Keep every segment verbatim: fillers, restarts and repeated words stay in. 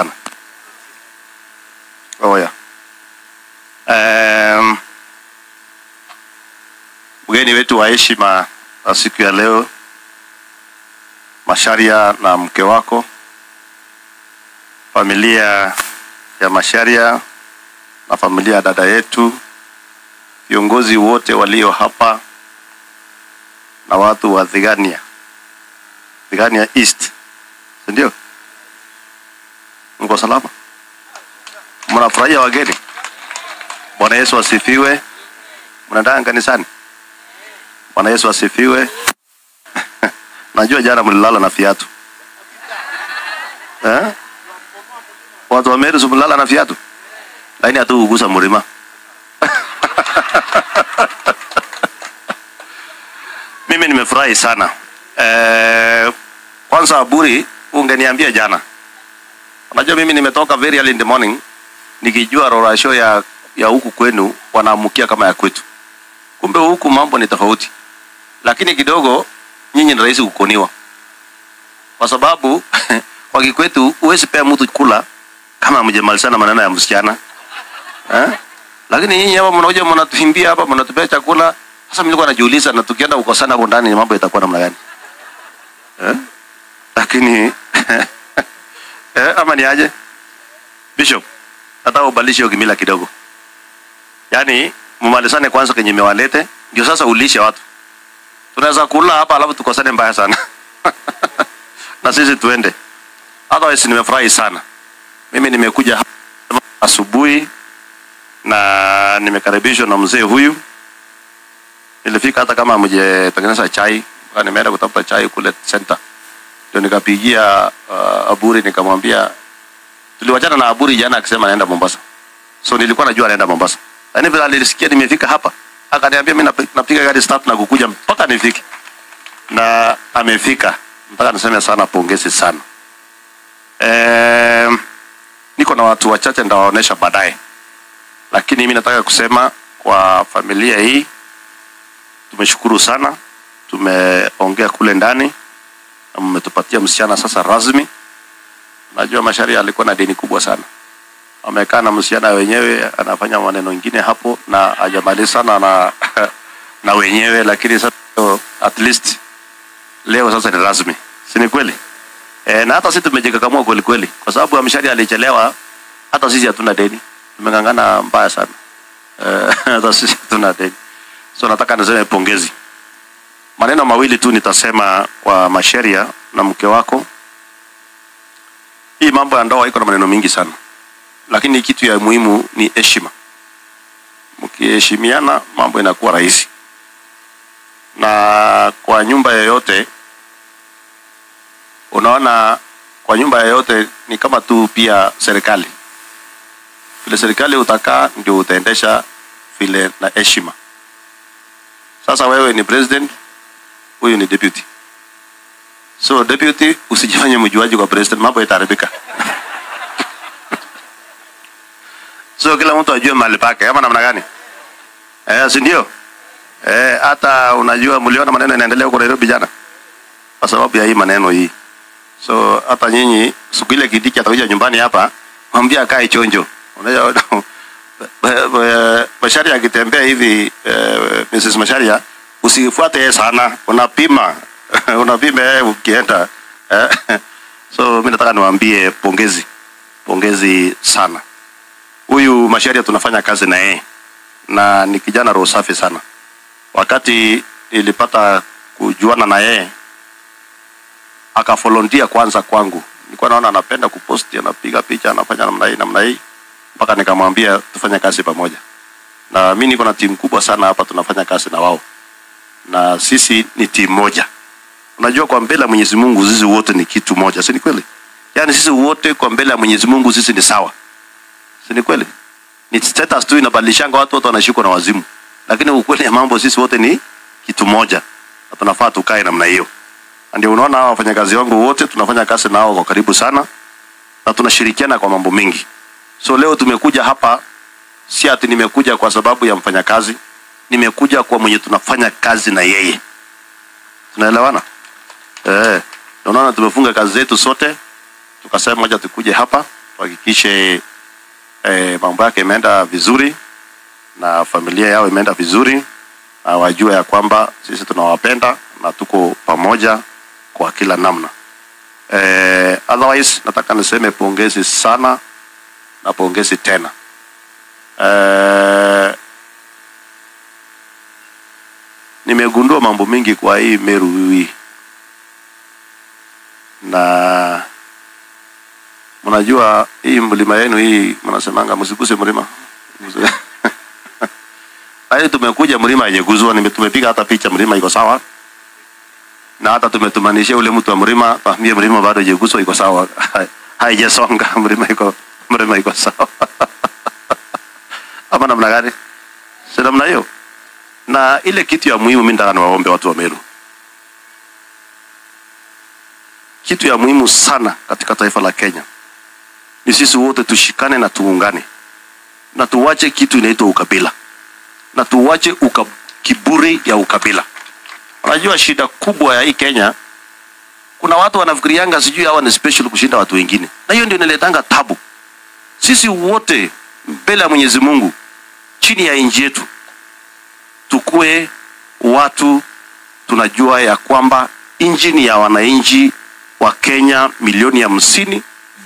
sana. Oh ya, um, mgeni wetu wa heshima na siku ya leo, Masharia na mke wako, familia ya Masharia na familia ya dada yetu, viongozi wote walio hapa na watu wa Zigania, Zigania East, ndio? Mko salama? Mnafurahia wageni? Bwana Yesu asifiwe. Mnaenda kanisani? Bwana Yesu asifiwe. Najua jana mlilala na viatu. Eh? Watu wa Meru mlilala na viatu. Lakini hatukugusa mlima. Mimi nimefurahi sana. Eh, kwanza aburi ungeniambia jana. Unajua mimi nimetoka very early in the morning nikijua rorasho ya ya huku kwenu wanaamukia kama ya kwetu. Kumbe huku mambo ni tofauti. Lakini kidogo nyinyi ni rahisi kukoniwa. Kwa sababu kwa kikwetu huwezi pea mtu kula kama mjamalizana maneno ya msichana. Eh? Lakini nyinyi hapa mnaoje mnatuhimbia hapa mnatupea chakula. Sasa mimi nilikuwa najiuliza na tukienda ukosana hapo ndani mambo yatakuwa namna gani? Eh? Lakini eh, ama ni aje? Bishop, nataka ubadilishe kimila kidogo. Yaani mumalizane kwanza kwenye mewalete, ndio sasa ulishe watu. Tunaweza kula hapa alafu tukosane mbaya sana. Na sisi tuende. Otherwise nimefurahi sana. Mimi nimekuja hapa asubuhi na nimekaribishwa na mzee huyu. Nilifika hata kama mje tengeneza chai, mpaka nimeenda kutafuta chai kule center. Ndio nikapigia uh, Aburi nikamwambia, tuliwachana na Aburi jana akisema naenda Mombasa. So nilikuwa najua anaenda Mombasa. Yaani vile nilisikia nimefika hapa, akaniambia mimi napiga gari start na kukuja mpaka nifike. Na amefika. Mpaka niseme sana pongezi sana. Eh, niko na watu wachache ndawaonesha baadaye. Lakini mimi nataka kusema kwa familia hii tumeshukuru sana. Tumeongea kule ndani. Mmetupatia msichana sasa rasmi. Najua Masharia alikuwa na deni kubwa sana. Amekaa na msichana wenyewe anafanya maneno mengine hapo na hajamalizana na na wenyewe, lakini sasa at least leo sasa ni rasmi. Si ni kweli? E, na hata sisi tumejikakamua kweli kweli kwa sababu Masharia alichelewa, hata sisi hatuna deni. Tumengangana mbaya sana. E, hata sisi hatuna deni. So nataka niseme pongezi. Maneno mawili tu nitasema kwa Masharia na mke wako. Hii mambo ya ndoa iko na maneno mingi sana. Lakini kitu ya muhimu ni heshima. Mkiheshimiana mambo inakuwa rahisi. Na kwa nyumba yoyote unaona, kwa nyumba yoyote ni kama tu pia serikali. Vile serikali utakaa ndio utaendesha vile na heshima. Sasa wewe ni president, huyu ni deputy. So deputy usijifanye mjuaji kwa president, mambo yataharibika. So kila mtu ajue mahali pake ama namna gani? Eh, si ndio? Eh, hata unajua mliona maneno yanaendelea huko Nairobi jana kwa sababu ya hii maneno hii. So hata nyinyi siku ile Kindiki atakuja nyumbani hapa, mwambie akae chonjo. Unajua Masharia akitembea hivi, eh, Missus Masharia usifuate sana, unapima unapima ukienda. So mimi nataka niwaambie pongezi pongezi sana. Huyu Masharia tunafanya kazi na yeye na ni kijana roho safi sana. Wakati nilipata kujuana na yeye akavolontia kwanza kwangu, nilikuwa naona anapenda kuposti, anapiga picha, anafanya namna hii namna hii, mpaka nikamwambia tufanye kazi pamoja. Na mimi niko na timu kubwa sana hapa tunafanya kazi na wao. Na sisi ni timu moja. Unajua kwa mbele ya Mwenyezi Mungu sisi wote ni kitu moja, si ni kweli? Yaani sisi wote kwa mbele ya Mwenyezi Mungu sisi ni sawa. Si ni kweli? Ni status tu inabadilishanga, watu wote wanashikwa na wazimu. Lakini ukweli ya mambo sisi wote ni kitu moja. Na tunafaa tukae namna hiyo. Ndio unaona hawa wafanyakazi wangu wote tunafanya kazi nao kwa karibu sana na tunashirikiana kwa mambo mengi. So leo tumekuja hapa si ati nimekuja kwa sababu ya mfanyakazi, nimekuja kwa mwenye tunafanya kazi na yeye. Tunaelewana? Eh, unaona tumefunga kazi zetu sote tukasema moja tukuje hapa wahakikishe e, mambo yake imeenda vizuri na familia yao imeenda vizuri, na wajue ya kwamba sisi tunawapenda na tuko pamoja kwa kila namna. Eh, otherwise nataka niseme pongezi sana na pongezi tena. Eh, nimegundua mambo mingi kwa hii Meru hii. Na mnajua hii mlima yenu hii mnasemanga msikuse mlima. Hayo tumekuja mlima yenye kuzua, nimetumepiga hata picha mlima iko sawa. Na hata tumetumanishia ule mtu wa mlima, pamie mlima bado haijaguso iko sawa. Haijasonga mlima iko mlima iko sawa. Hapa namna gani? Sasa namna hiyo. Na ile kitu ya muhimu mimi nataka niwaombe watu wa Meru. Kitu ya muhimu sana katika taifa la Kenya ni sisi wote tushikane na tuungane. Na tuwache kitu inaitwa ukabila. Na tuwache uka, kiburi ya ukabila. Unajua shida kubwa ya hii Kenya, kuna watu wanafikirianga sijui hawa ni special kushinda watu wengine. Na hiyo ndio inaletanga tabu. Sisi wote mbele ya Mwenyezi Mungu, chini ya nchi yetu, tukue watu tunajua ya kwamba nchi ni ya wananchi wa Kenya milioni hamsini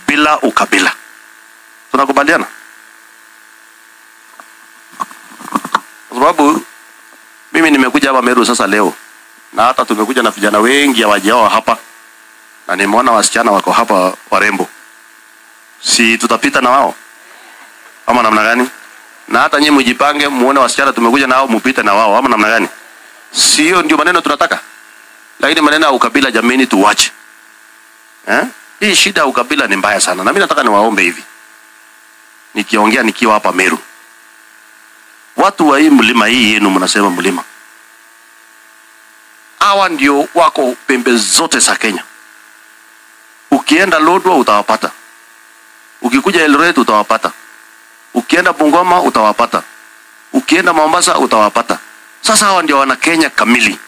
bila ukabila. Tunakubaliana? Kwa sababu mimi nimekuja hapa Meru sasa leo, na hata tumekuja na vijana wengi hawajao hapa, na nimeona wasichana wako hapa warembo. Si tutapita na wao ama namna gani? Na hata nyinyi mjipange, muone wasichana tumekuja nao mpite na wao ama namna gani? Sio ndio maneno tunataka? Lakini maneno ya ukabila, jamani, tuache. Eh? Hii shida ya ukabila ni mbaya sana. Na mimi nataka niwaombe hivi, nikiongea nikiwa hapa Meru, watu wa hii mlima hii yenu mnasema mlima, hawa ndio wako pembe zote za Kenya. Ukienda Lodwa utawapata, ukikuja Eldoret utawapata, ukienda Bungoma utawapata, ukienda Mombasa utawapata. Sasa hawa ndio wana Kenya kamili.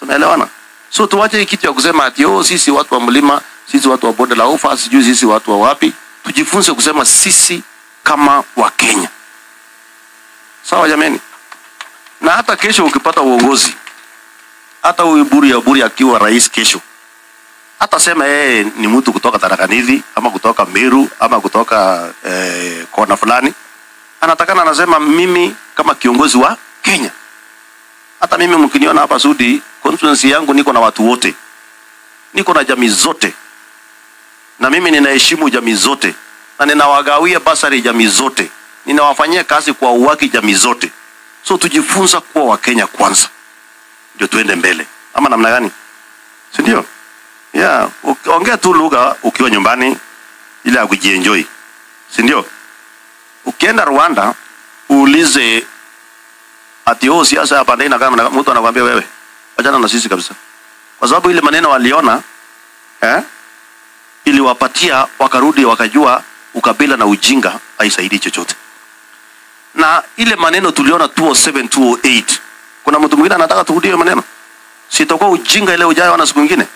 Tunaelewana? So tuwache kitu ya kusema ati oh, sisi watu wa mlima, sisi watu wa bonde la ufa, sijui sisi watu wa wapi. Tujifunze kusema sisi kama wa Kenya. Sawa jameni? Na hata kesho ukipata uongozi, hata huyu buri ya buri akiwa rais kesho, hata sema yeye ni mtu kutoka Tarakanidhi ama kutoka Meru ama kutoka eh, kona fulani, anatakana anasema mimi kama kiongozi wa Kenya. Hata mimi mkiniona hapa Sudi constituency yangu, niko na watu wote, niko na jamii zote, na mimi ninaheshimu jamii zote, na ninawagawia basari jamii zote, ninawafanyia kazi kwa uwaki jamii zote. So tujifunza kuwa wa Kenya kwanza ndio tuende mbele ama namna gani? Si ndio? Yeah, ongea tu lugha ukiwa nyumbani ile ya kujienjoy. Si ndio? Ukienda Rwanda uulize ati oh, siasa hapa ndio kama mtu anakuambia wewe achana na sisi kabisa. Kwa sababu ile maneno waliona eh ili wapatia, wakarudi wakajua ukabila na ujinga haisaidii chochote. Na ile maneno tuliona two oh seven two oh eight, kuna mtu mwingine anataka turudie maneno. Sitakuwa ujinga ile ujayo wana siku nyingine.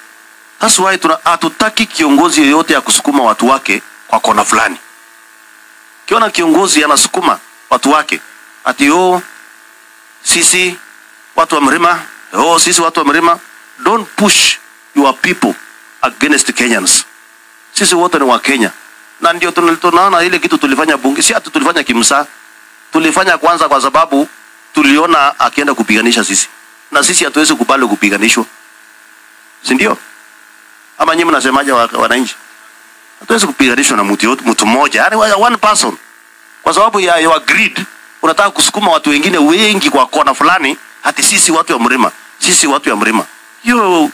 That's why tuna hatutaki kiongozi yeyote ya kusukuma watu wake kwa kona fulani. Kiona kiongozi anasukuma watu wake ati oh, sisi watu wa mlima, oh sisi watu wa mlima. Don't push your people against Kenyans. Sisi wote ni wa Kenya. Na ndio tunaona ile kitu tulifanya bunge, si atu tulifanya kimsa. Tulifanya kwanza kwa sababu tuliona akienda kupiganisha sisi, na sisi hatuwezi kubali kupiganishwa. Si ndio? Ama nyinyi mnasemaje wananchi? Hatuwezi kupiganishwa na mtu mtu mmoja, yani one person. Kwa sababu ya your greed, unataka kusukuma watu wengine wengi kwa kona fulani hati sisi watu wa mlima, sisi watu wa mlima. Hiyo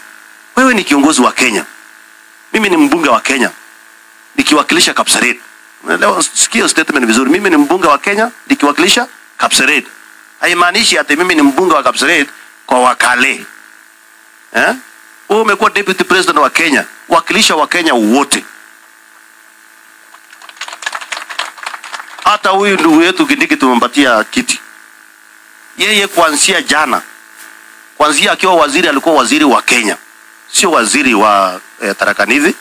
wewe ni kiongozi wa Kenya. Mimi ni mbunge wa Kenya, nikiwakilisha Kapseret. Leo sikia statement vizuri. Mimi ni mbunge wa Kenya nikiwakilisha Kapseret. Haimaanishi ati mimi ni mbunge wa Kapseret kwa wakale. Eh? Wewe umekuwa deputy president wa Kenya, wakilisha wa Kenya wote. Hata huyu ndugu yetu Kindiki tumempatia kiti. Yeye kuanzia jana, kuanzia akiwa waziri, alikuwa waziri wa Kenya, sio waziri wa eh, Tarakanidhi.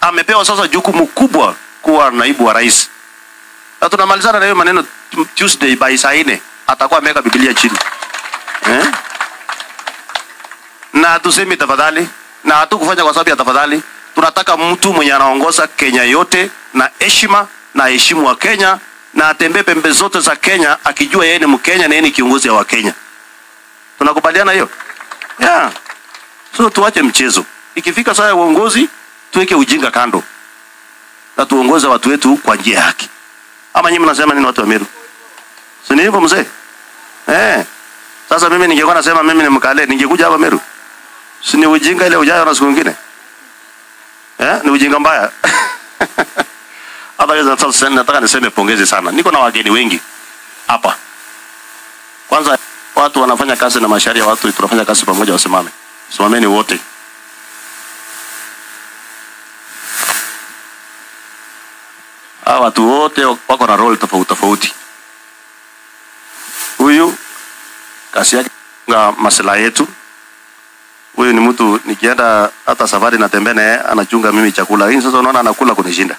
amepewa sasa jukumu kubwa kuwa naibu wa rais. Na tunamalizana na hiyo maneno Tuesday by saa nne atakuwa ameweka Biblia chini. Eh? Na tuseme tafadhali, na hatukufanya kwa sababu ya tafadhali. Tunataka mtu mwenye anaongoza Kenya yote na heshima na heshima wa Kenya, na atembee pembe zote za Kenya akijua yeye ni Mkenya na yeye ni kiongozi wa Kenya. Tunakubaliana hiyo? Yeah. So tuache mchezo. Ikifika saa ya uongozi, tuweke ujinga kando. Na tuongoze watu wetu kwa njia ya haki. Ama nyinyi mnasema nini watu wa Meru? Si ni hivyo mzee? Eh. Sasa mimi ningekuwa nasema mimi ni Mkale, ningekuja hapa Meru. Si ni ujinga ile ujayo na siku nyingine? Eh, ni ujinga mbaya. Hapa hizo sasa nataka niseme pongezi sana. Niko na wageni wengi hapa. Kwanza watu wanafanya kazi na mashauri ya watu, tunafanya kazi pamoja, wasimame. Simameni wote. Hawa watu wote wako na role tofauti tofauti. Huyu kasi yake na masuala yetu. Huyu ni mtu nikienda hata safari natembea naye anachunga mimi chakula. Hii sasa unaona anakula kunishinda.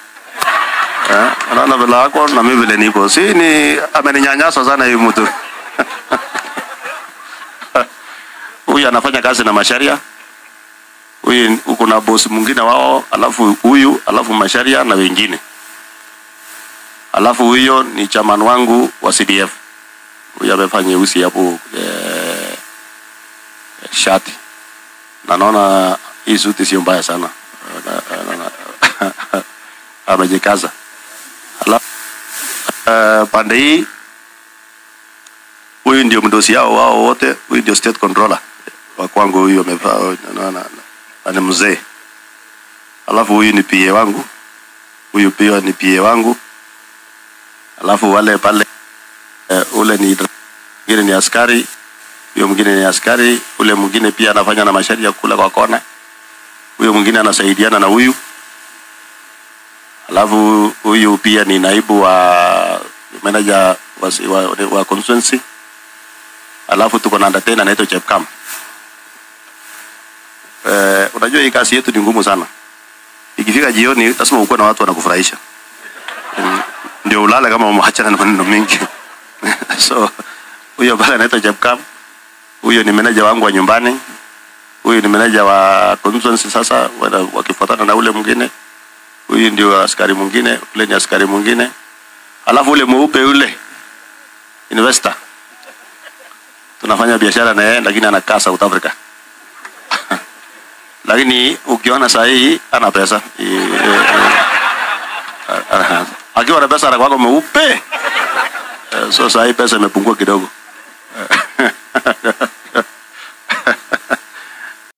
Eh, anaona vile yako na mimi vile niko. Si ni ameninyanyasa sana huyu mtu. Huyu anafanya kazi na masharia. Huyu uko na boss mwingine wao, alafu huyu, alafu masharia na wengine. Alafu huyo ni chairman wangu wa C D F. Huyo amefanya usi hapo eh shati. Na naona hii suti sio mbaya sana. Amejikaza. Alafu uh, pande hii huyu ndio mdosi yao wao wote, huyu ndio state controller. Wa kwangu huyo amevaa naona ana mzee. Alafu huyu ni P A wangu. Huyu pia ni P A wangu. Alafu wale pale uh, ule ni mwingine ni askari, huyo mwingine ni askari, ule mwingine pia anafanya na mashari ya kula kwa kona. Huyo mwingine anasaidiana na huyu. Alafu huyu pia ni naibu wa manager wa wa, wa constituency. Alafu tuko na entertainer anaitwa Chepkam. Eh, unajua hii kazi yetu ni ngumu sana. Ikifika jioni lazima uko na watu wanakufurahisha. Mm. Ndio ulala kama umeachana na maneno mengi. So huyo bwana anaitwa Jabkam. Huyo ni meneja wangu wa nyumbani. Huyo ni meneja wa constituency sasa wakifuatana na ule mwingine. Huyo ndio askari mwingine, ule ni askari mwingine. Alafu ule mweupe ule investor. Tunafanya biashara na yeye lakini anakaa South Africa. Lakini ukiona saa hii ana pesa. Akiwa na pesa anakuwa mweupe. So sasa hii pesa imepungua kidogo.